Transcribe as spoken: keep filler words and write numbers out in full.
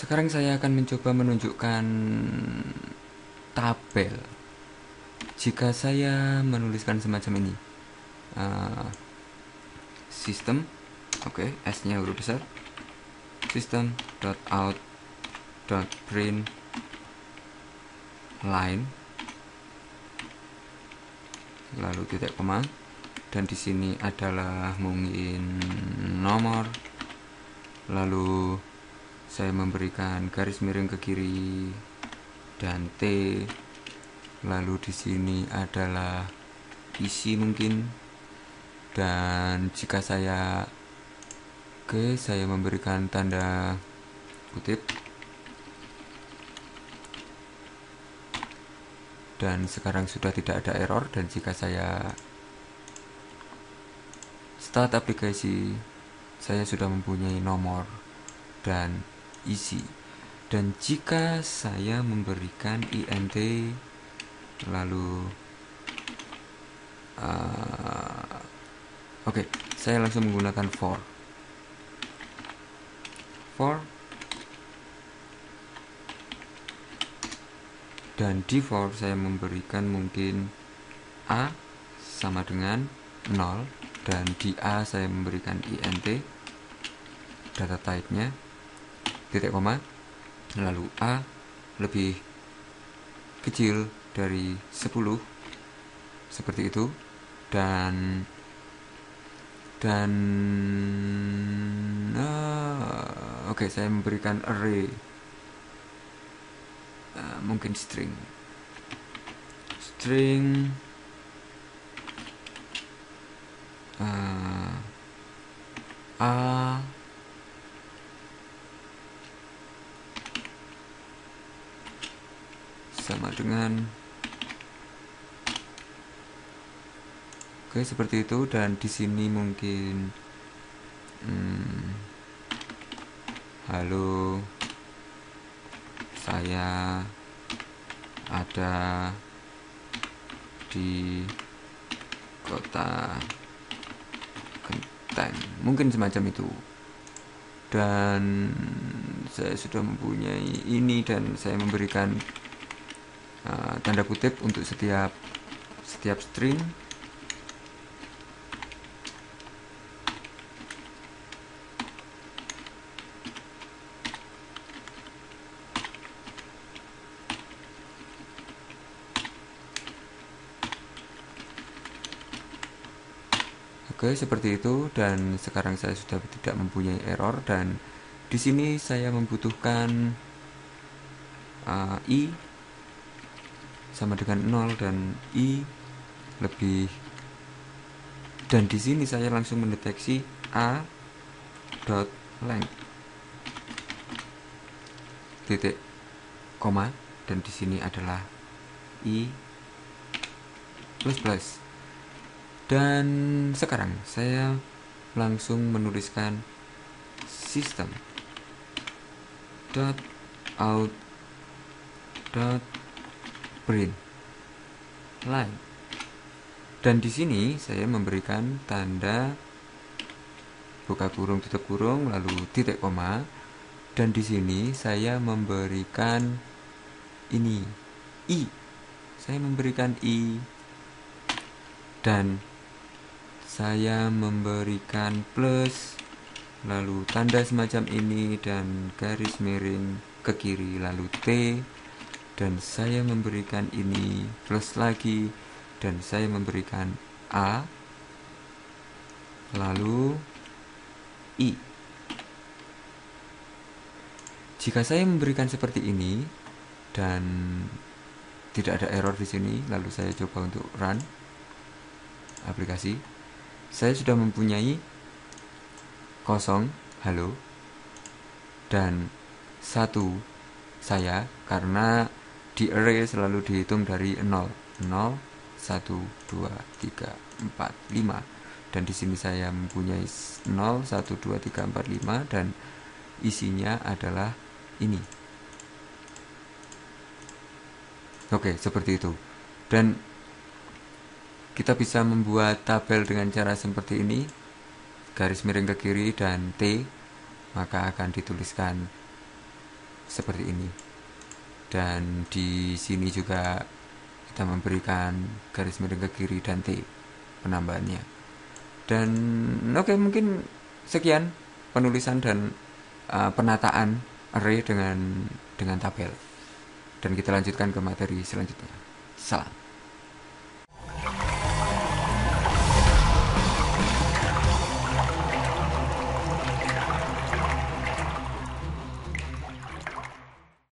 Sekarang saya akan mencoba menunjukkan tabel. Jika saya menuliskan semacam ini, uh, sistem, oke, okay, S-nya huruf besar, system.out.print line, lalu titik koma, dan di sini adalah mungkin nomor, lalu saya memberikan garis miring ke kiri dan T, lalu di sini adalah isi mungkin, dan jika saya oke, saya memberikan tanda kutip, dan sekarang sudah tidak ada error. Dan jika saya start aplikasi, saya sudah mempunyai nomor dan isi. Dan jika saya memberikan int, lalu uh, oke, okay, saya langsung menggunakan for for dan di for saya memberikan mungkin a sama dengan nol, dan di A saya memberikan int, data type-nya, titik koma, lalu A lebih kecil dari sepuluh, seperti itu, dan dan uh, oke, okay, saya memberikan array, uh, mungkin string string Uh, A sama dengan oke, seperti itu. Dan di sini mungkin hmm, halo, saya ada di kota, mungkin semacam itu. Dan saya sudah mempunyai ini, dan saya memberikan uh, tanda kutip untuk setiap setiap string, oke, seperti itu. Dan sekarang saya sudah tidak mempunyai error, dan di sini saya membutuhkan uh, i sama dengan nol, dan i lebih, dan di sini saya langsung mendeteksi a dot length titik koma, dan di sini adalah i plus plus. Dan sekarang saya langsung menuliskan sistem dot out dot print line, dan di sini saya memberikan tanda buka kurung tutup kurung lalu titik koma, dan di sini saya memberikan ini i, saya memberikan i, dan saya memberikan plus, lalu tanda semacam ini, dan garis miring ke kiri, lalu T, dan saya memberikan ini plus lagi, dan saya memberikan A, lalu I. Jika saya memberikan seperti ini, dan tidak ada error di sini, lalu saya coba untuk run aplikasi. Saya sudah mempunyai kosong halo dan satu saya, karena di array selalu dihitung dari nol nol satu dua tiga empat lima, dan di sini saya mempunyai nol satu dua tiga empat lima, dan isinya adalah ini. Oke, seperti itu. Dan kita bisa membuat tabel dengan cara seperti ini, garis miring ke kiri dan T, maka akan dituliskan seperti ini. Dan di sini juga kita memberikan garis miring ke kiri dan T penambahannya. Dan oke, okay, mungkin sekian penulisan dan uh, penataan array dengan dengan tabel. Dan kita lanjutkan ke materi selanjutnya. Salam.